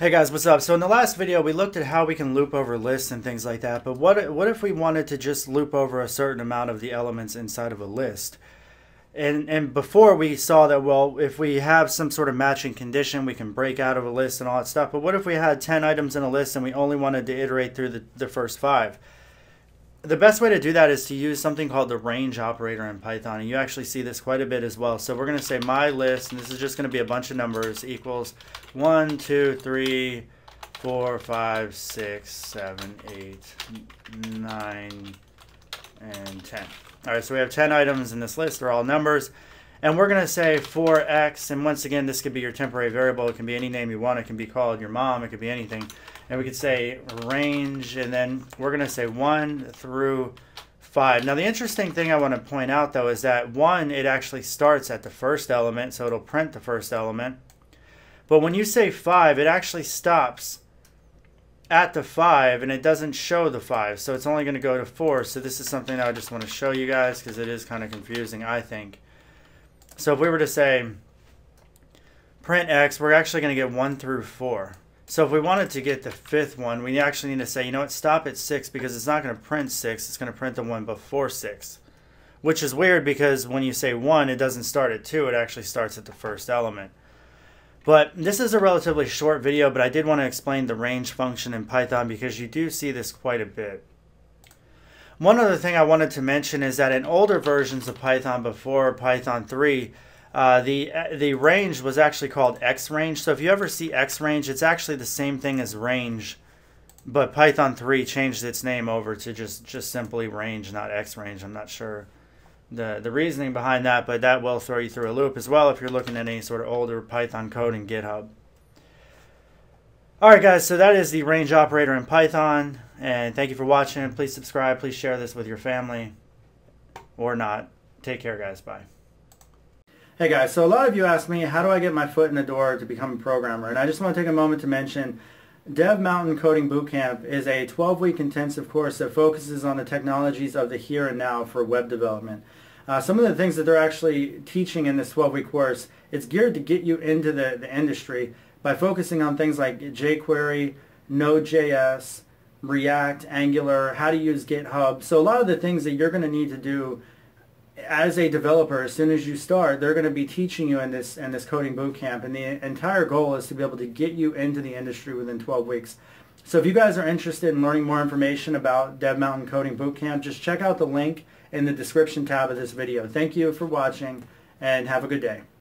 Hey guys, what's up? So in the last video, we looked at how we can loop over lists and things like that, but what if we wanted to just loop over a certain amount of the elements inside of a list? And before we saw that, well, if we have some sort of matching condition, we can break out of a list and all that stuff, but what if we had 10 items in a list and we only wanted to iterate through the first 5? The best way to do that is to use something called the range operator in Python, and you actually see this quite a bit as well. So we're going to say my list, and this is just going to be a bunch of numbers, equals 1, 2, 3, 4, 5, 6, 7, 8, 9, and 10. All right, so we have 10 items in this list. They're all numbers. And we're going to say for x, and once again, this could be your temporary variable. It can be any name you want. It can be called your mom. It could be anything. And we could say range, and then we're going to say 1 through 5. Now, the interesting thing I want to point out, though, is that 1, it actually starts at the first element, so it'll print the first element. But when you say 5, it actually stops at the 5, and it doesn't show the 5. So it's only going to go to 4. So this is something that I just want to show you guys because it is kind of confusing, I think. So if we were to say print x, we're actually going to get 1 through 4. So if we wanted to get the 5th one, we actually need to say, you know what, stop at 6 because it's not going to print 6. It's going to print the one before 6, which is weird because when you say 1, it doesn't start at 2. It actually starts at the first element. But this is a relatively short video, but I did want to explain the range function in Python because you do see this quite a bit. One other thing I wanted to mention is that in older versions of Python before Python 3, the range was actually called xRange. So if you ever see xRange, it's actually the same thing as range, but Python 3 changed its name over to just simply range, not xRange. I'm not sure the reasoning behind that, but that will throw you through a loop as well if you're looking at any sort of older Python code in GitHub. All right, guys, so that is the range operator in Python. And thank you for watching. Please subscribe. Please share this with your family or not. Take care, guys. Bye. Hey, guys. So a lot of you ask me, how do I get my foot in the door to become a programmer? And I just want to take a moment to mention Dev Mountain Coding Bootcamp is a 12-week intensive course that focuses on the technologies of the here and now for web development. Some of the things that they're actually teaching in this 12-week course, it's geared to get you into the industry by focusing on things like jQuery, Node.js, React, Angular, how to use GitHub. So a lot of the things that you're going to need to do as a developer as soon as you start, they're going to be teaching you in this coding bootcamp. And the entire goal is to be able to get you into the industry within 12 weeks. So if you guys are interested in learning more information about Dev Mountain Coding Bootcamp, just check out the link in the description tab of this video. Thank you for watching and have a good day.